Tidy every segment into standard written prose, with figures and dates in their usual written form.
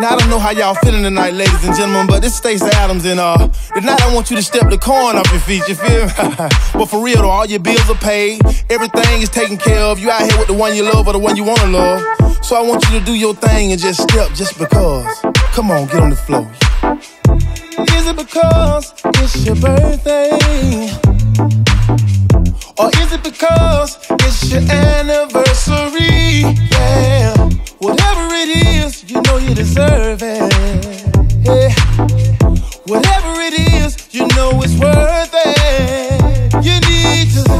Now, I don't know how y'all feeling tonight, ladies and gentlemen, but it's Stacii Adams and tonight I want you to step the corn off your feet, you feel me? But for real though, all your bills are paid, everything is taken care of, you out here with the one you love or the one you wanna love. So I want you to do your thing and just step just because. Come on, get on the floor. Is it because it's your birthday? Or is it because it's your anniversary? Yeah, whatever it is, you know you deserve it. Yeah. Whatever it is, you know it's worth it. You need to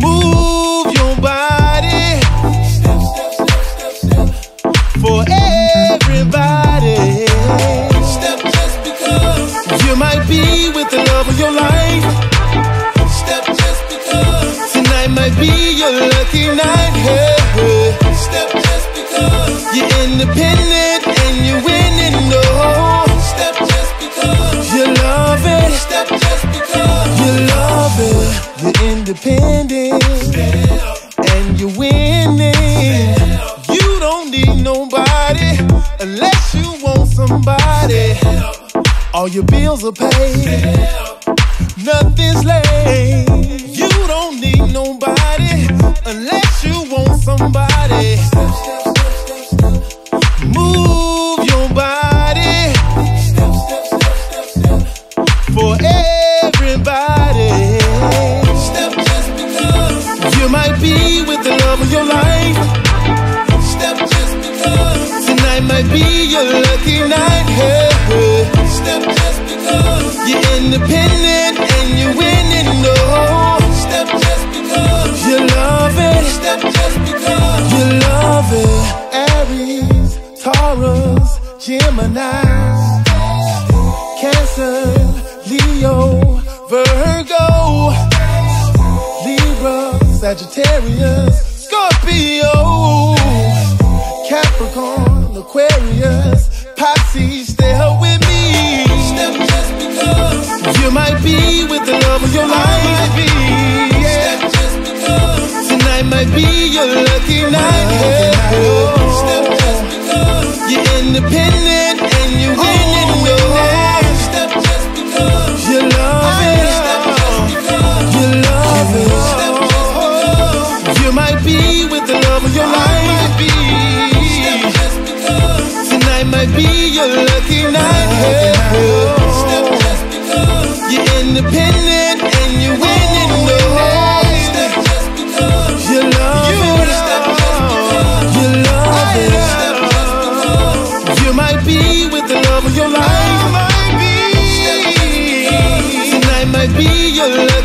move your body for everybody. Step just because you might be with the love of your life. Step just because tonight might be your lucky night. Yeah, yeah. Step just because you're independent and you're winning. No, step just because you love it. Step just because you love it. You're independent and you're winning. You don't need nobody unless you want somebody. All your bills are paid, nothing's late. You don't need nobody unless you want somebody. Move your body for everybody. Step just because you might be with the love of your life. Step just because tonight might be your lucky night. Yeah, yeah. Step just because you're independent and you're winning. No, step just because you love it. Step just because you love it. Aries, Taurus, Gemini, Cancer, Leo, Virgo, Libra, Sagittarius, Scorpio, Capricorn, Aquarius, Pisces. Stay up with me. Step just because you might be with the love of your life. Yeah. Step just because tonight might be your lucky night. Yeah. Oh. Step just because you're independent and you're winning. Oh, yeah. Step just because you love it. Step just because you love it. Step just because you might be with the love of your life. Step just because tonight might be your lucky night. Yeah. Oh. Step just because you're independent and you're winning. Oh, yeah. Step just because you love it. Step just because you love it. Step just because you might be with the love of your life. Might be. Tonight might be your lucky night.